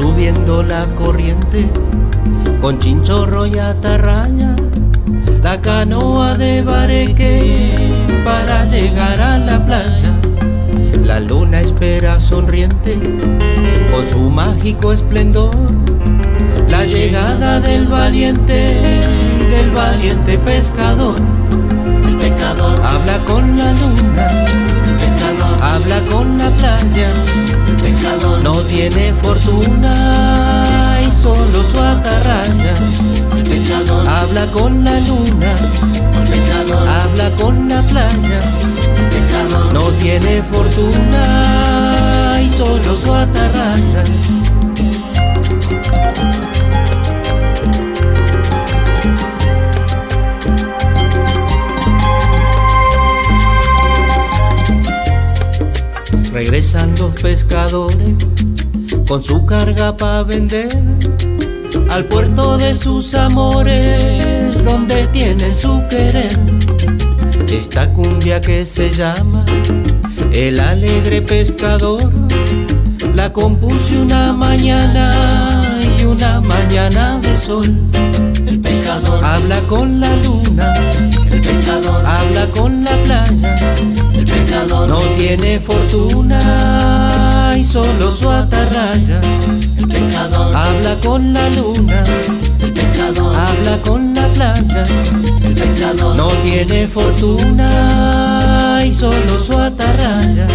subiendo la corriente, con chinchorro y atarraya, la canoa de bareque para llegar a la playa. La luna espera sonriente, con su mágico esplendor, la llegada del valiente pescador. El pescador habla con la luna, el pescador habla con la playa, el pescador no tiene fortuna y solo su atarraya. El pescador habla con la luna, el pescador habla con la playa, el pescador no tiene fortuna y solo su atarraya. Regresan los pescadores con su carga para vender al puerto de sus amores, donde tienen su querer. Esta cumbia que se llama El Alegre Pescador la compuse una mañana y una mañana de sol. El pescador habla con la luna, el pescador habla con la playa, el pescador no tiene fortuna y solo su atarraya. El pescador habla con la luna, el pescador habla con la playa, el pescador no tiene fortuna y solo su atarraya.